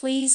Please